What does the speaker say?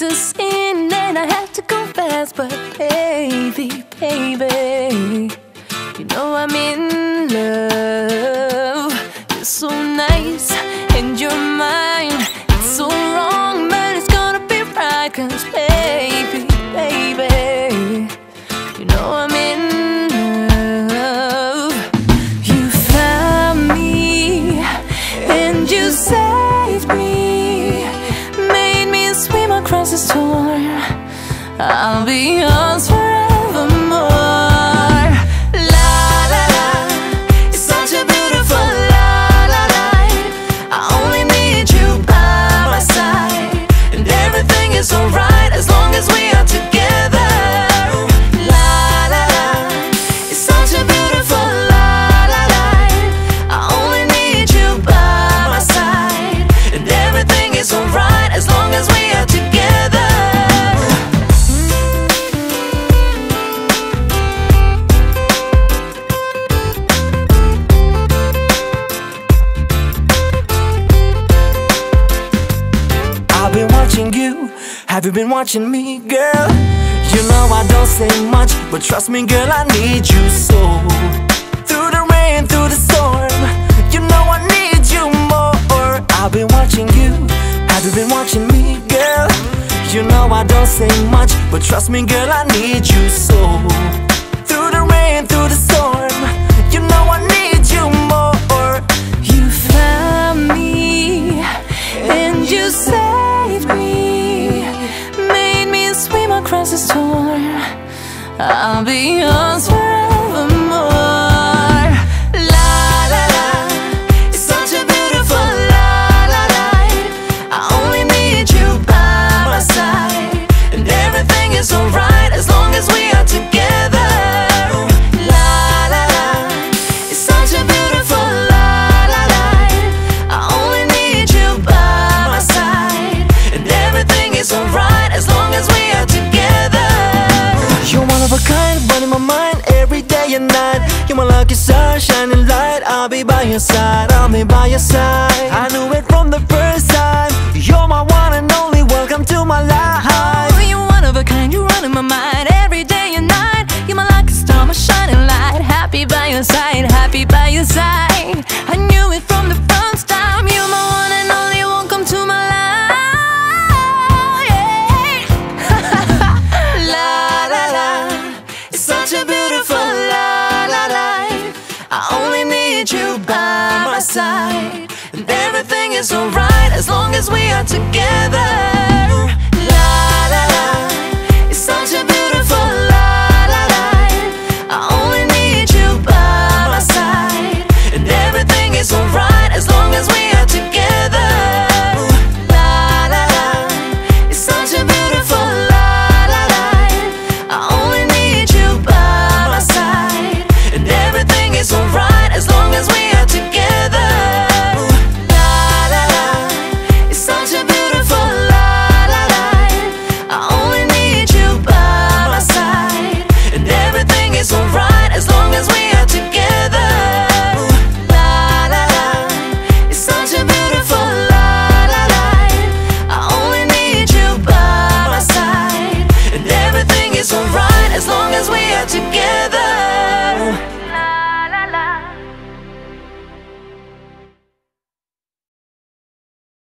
to sin and I have to confess. But baby, baby, you know I'm in love. You're so nice and you're mine. It's so wrong but it's gonna be right. 'Cause baby, baby, you know I'm in love. You found me and you saved me, made me swim across the storm. I'll be yours forevermore. Have you been watching me, girl? You know I don't say much, but trust me, girl, I need you so. Through the rain, through the storm, you know I need you more. I've been watching you. Have you been watching me, girl? You know I don't say much, but trust me, girl, I need you so. Through the rain, through the storm, you know I need you more. You found me and you saved me, swim across the storm. I'll be yours forevermore. You're my lucky star, shining light. I'll be by your side, I'll be by your side. I knew it from the first time. You're my one and only, welcome to my life. Oh, you're one of a kind, you're running my mind. Every day and night, you're my lucky star, my shining light. Happy by your side, happy by your side. I knew it from the first time. You're my one and only, welcome to my life, yeah. La la la, it's such a beautiful life. I only need you by my side, and everything is alright as long as we are together. La la la.